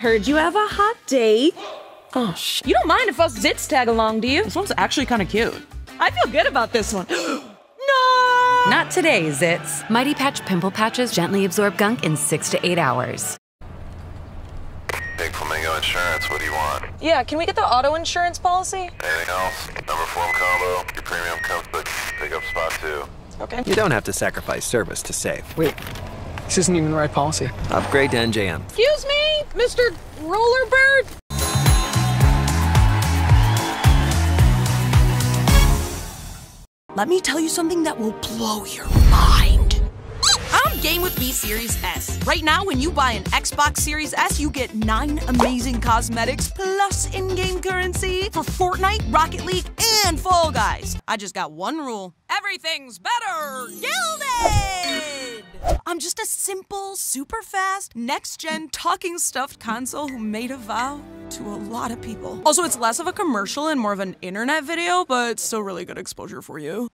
Heard you have a hot date. Oh, sh. You don't mind if us zits tag along, do you? This one's actually kind of cute. I feel good about this one. No! Not today, zits. Mighty Patch pimple patches gently absorb gunk in 6 to 8 hours. Big Flamingo Insurance, what do you want? Yeah, can we get the auto insurance policy? Anything else? Number 4 combo, your premium comes with pickup spot 2. Okay. You don't have to sacrifice service to save. Wait, this isn't even the right policy. Upgrade to NJM. Excuse me, Mr. Rollerbird? Let me tell you something that will blow your mind. I'm game with B Series S. Right now, when you buy an Xbox Series S, you get 9 amazing cosmetics plus in-game currency for Fortnite, Rocket League, and Fall Guys. I just got one rule. Everything's better gilded! I'm just a simple, super fast, next-gen, talking stuffed console who made a vow to a lot of people. Also, it's less of a commercial and more of an internet video, but still really good exposure for you.